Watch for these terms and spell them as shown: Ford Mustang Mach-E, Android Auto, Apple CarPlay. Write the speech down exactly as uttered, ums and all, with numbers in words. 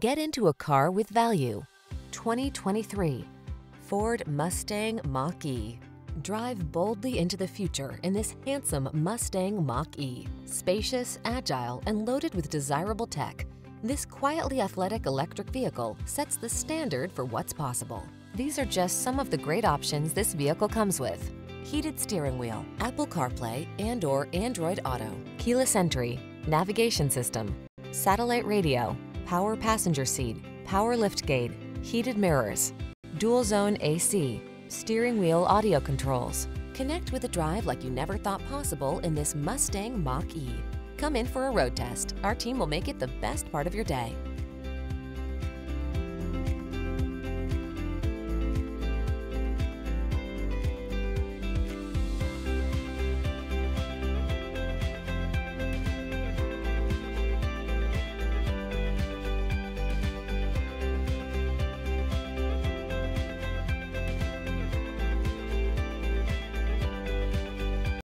Get into a car with value. twenty twenty-three Ford Mustang Mach-E. Drive boldly into the future in this handsome Mustang Mach-E. Spacious, agile, and loaded with desirable tech, this quietly athletic electric vehicle sets the standard for what's possible. These are just some of the great options this vehicle comes with: heated steering wheel, Apple CarPlay and/or Android Auto, keyless entry, navigation system, satellite radio, power passenger seat, power liftgate, heated mirrors, dual zone A C, steering wheel audio controls. Connect with a drive like you never thought possible in this Mustang Mach-E. Come in for a road test. Our team will make it the best part of your day.